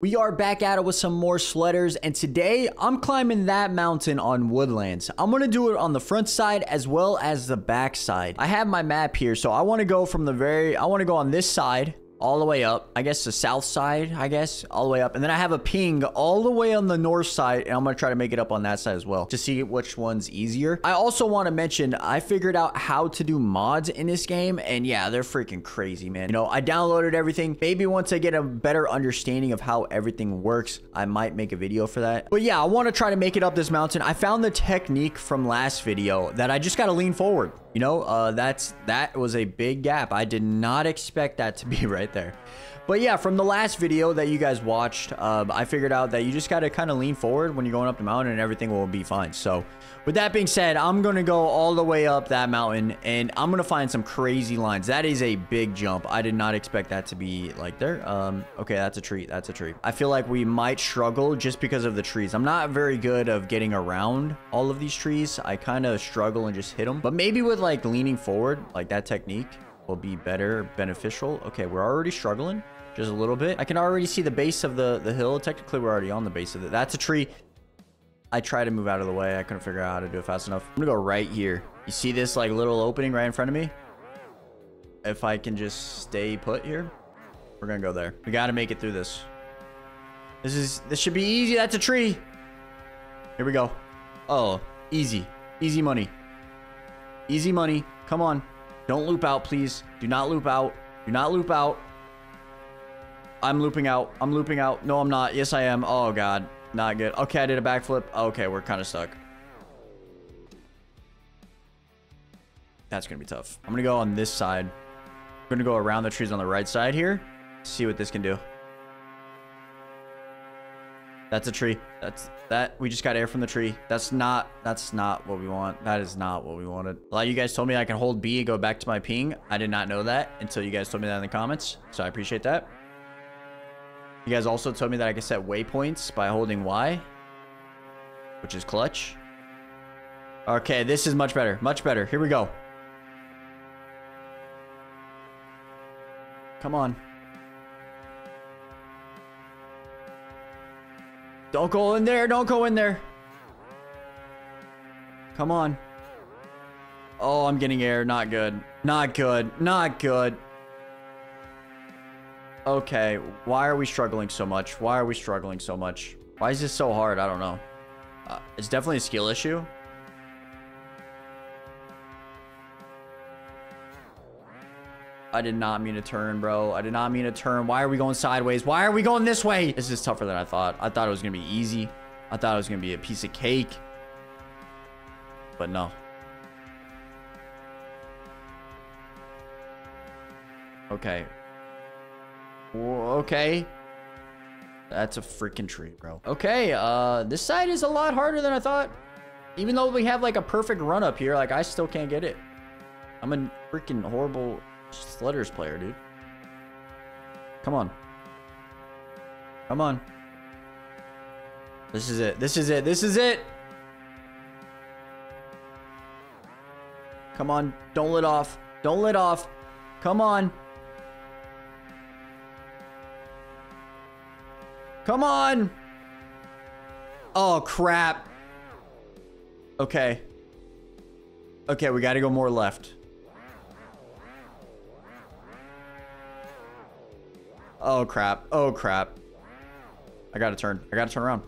We are back at it with some more Sledders, and today I'm climbing that mountain on Woodlands. I'm going to do it on the front side as well as the back side. I have my map here, so I want to go from the I want to go on this side all the way up. I guess the south side, all the way up. And then I have a ping all the way on the north side, and I'm going to try to make it up on that side as well to see which one's easier. I also want to mention, I figured out how to do mods in this game, and yeah, they're freaking crazy, man. You know, I downloaded everything. Maybe once I get a better understanding of how everything works, I might make a video for that. But yeah, I want to try to make it up this mountain. I found the technique from last video that I just got to lean forward. You know, that was a big gap. I did not expect that to be right there. But yeah, from the last video that you guys watched, I figured out that you just got to kind of lean forward when you're going up the mountain and everything will be fine. So with that being said, I'm going to go all the way up that mountain and I'm going to find some crazy lines. That is a big jump. I did not expect that to be like there. Okay, that's a tree. That's a tree. I feel like we might struggle just because of the trees. I'm not very good of getting around all of these trees. I kind of struggle and just hit them. But maybe with like leaning forward, like that technique will be better, beneficial. Okay, we're already struggling. Just a little bit. I can already see the base of the hill. Technically, we're already on the base of it. That's a tree. I tried to move out of the way. I couldn't figure out how to do it fast enough. I'm gonna go right here. You see this like little opening right in front of me? If I can just stay put here, we're gonna go there. We gotta make it through this. This should be easy. That's a tree. Here we go. Oh, easy. Easy money. Easy money. Come on. Don't loop out, please. Do not loop out. Do not loop out. I'm looping out. I'm looping out. No, I'm not. Yes, I am. Oh, God. Not good. Okay, I did a backflip. Okay, we're kind of stuck. That's going to be tough. I'm going to go on this side. I'm going to go around the trees on the right side here. See what this can do. That's a tree. That's that. We just got air from the tree. That's not what we want. That is not what we wanted. A lot of you guys told me I can hold B and go back to my ping. I did not know that until you guys told me that in the comments. So I appreciate that. You guys also told me that I can set waypoints by holding Y, which is clutch. Okay, this is much better. Much better. Here we go. Come on. Don't go in there. Don't go in there. Come on. Oh, I'm getting air. Not good. Not good. Not good. Okay, why are we struggling so much? Why are we struggling so much? Why is this so hard? I don't know. It's definitely a skill issue. I did not mean to turn, bro. I did not mean to turn. Why are we going sideways? Why are we going this way? This is tougher than I thought. I thought it was going to be easy. I thought it was going to be a piece of cake. But no. Okay. Okay, that's a freaking tree, bro. Okay, this side is a lot harder than I thought. Even though we have like a perfect run up here, like I still can't get it. I'm a freaking horrible Sledders player, dude. Come on. Come on. This is it. This is it. This is it. Come on. Don't let off. Don't let off. Come on. Come on. Oh, crap. Okay. Okay, we got to go more left. Oh, crap. Oh, crap. I got to turn. I got to turn around.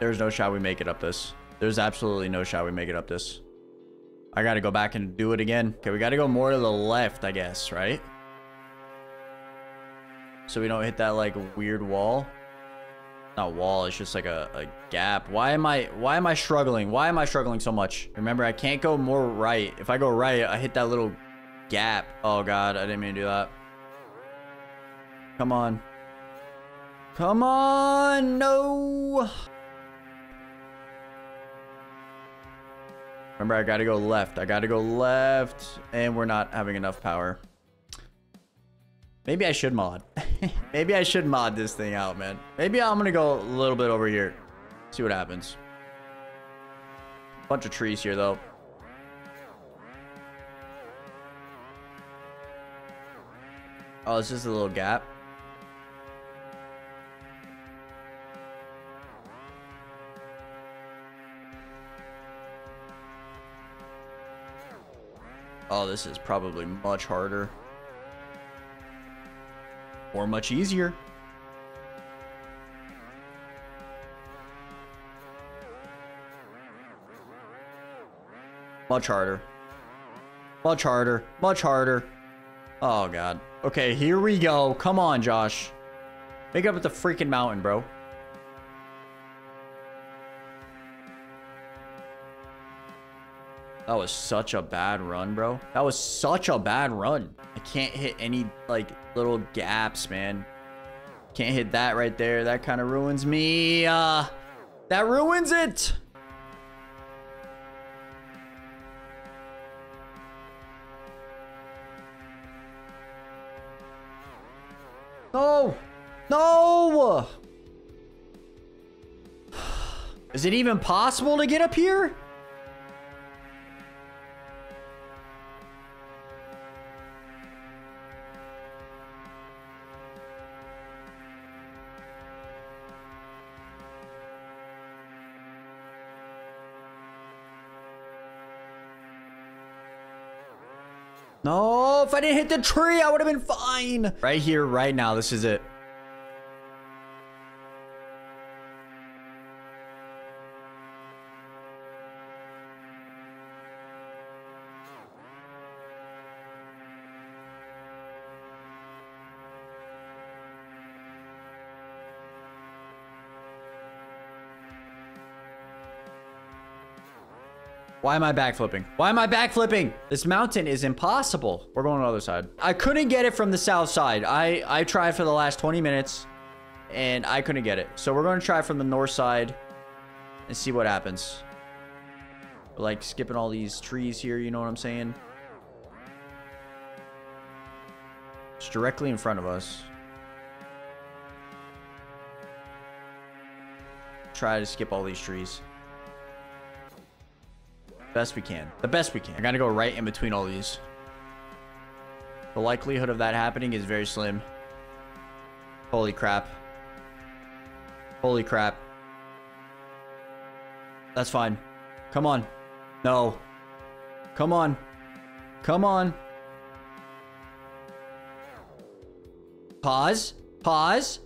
There's no shot we make it up this. There's absolutely no shot we make it up this. I got to go back and do it again. Okay, we got to go more to the left, I guess, right? So we don't hit that like weird wall. Not wall, it's just like a gap. Why am I struggling? Why am I struggling so much? Remember, I can't go more right. If I go right, I hit that little gap. Oh God, I didn't mean to do that. Come on. Come on, no. Remember, I gotta go left. I gotta go left, and we're not having enough power. Maybe I should mod. Maybe I should mod this thing out, man. Maybe I'm going to go a little bit over here. See what happens. Bunch of trees here, though. Oh, it's just a little gap. Oh, this is probably much harder. Or much easier. Much harder. Much harder. Much harder. Oh, God. Okay, here we go. Come on, Josh. Pick up at the freaking mountain, bro. That was such a bad run, bro. That was such a bad run. I can't hit any, like, little gaps, man. Can't hit that right there. That kind of ruins me. That ruins it. No. No. Is it even possible to get up here? No, if I didn't hit the tree, I would have been fine. Right here, right now, this is it. Why am I backflipping? Why am I backflipping? This mountain is impossible. We're going on the other side. I couldn't get it from the south side. I tried for the last 20 minutes and I couldn't get it. So we're going to try from the north side and see what happens. We're like skipping all these trees here. You know what I'm saying? It's directly in front of us. Try to skip all these trees. Best we can. The best we can. I gotta go right in between all these. The likelihood of that happening is very slim. Holy crap. Holy crap. That's fine. Come on. No. Come on. Come on. Pause. Pause.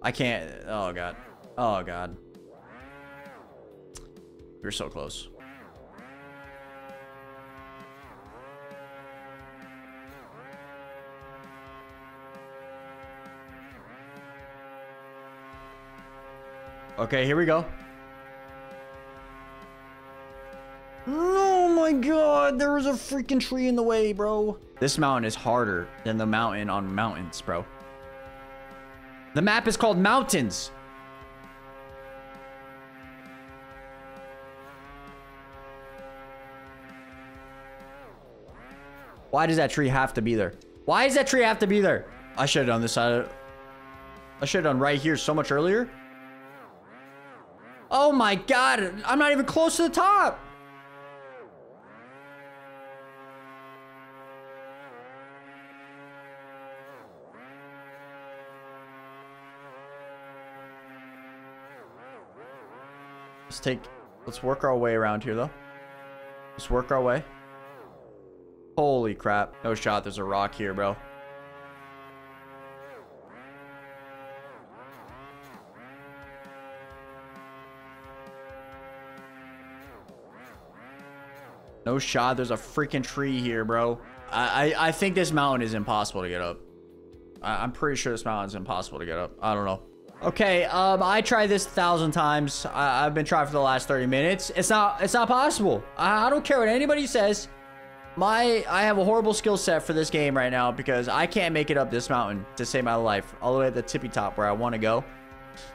I can't. Oh, God. Oh, God. We're so close. Okay, here we go. Oh my God, there was a freaking tree in the way, bro. This mountain is harder than the mountain on mountains, bro. The map is called Mountains. Why does that tree have to be there? Why does that tree have to be there? I should have done this side. I should have done right here so much earlier. Oh my God, I'm not even close to the top. Let's work our way around here though. Let's work our way. Holy crap. No shot, there's a rock here, bro. No shot. There's a freaking tree here, bro. I think this mountain is impossible to get up. I'm pretty sure this mountain is impossible to get up. I don't know. Okay. I tried this 1,000 times. I've been trying for the last 30 minutes. It's not possible. I don't care what anybody says. I have a horrible skill set for this game right now because I can't make it up this mountain to save my life all the way at the tippy top where I want to go.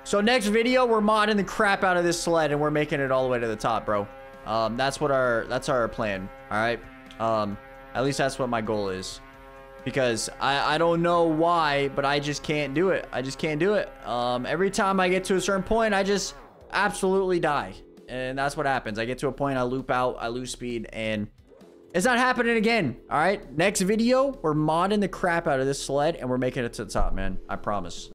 So next video, we're modding the crap out of this sled and we're making it all the way to the top, bro. That's our plan. All right. At least that's what my goal is because I don't know why, but I just can't do it. I just can't do it. Every time I get to a certain point, I just absolutely die. And that's what happens. I get to a point, I loop out, I lose speed, and It's not happening again. All right, next video, we're modding the crap out of this sled and we're making it to the top, man. I promise.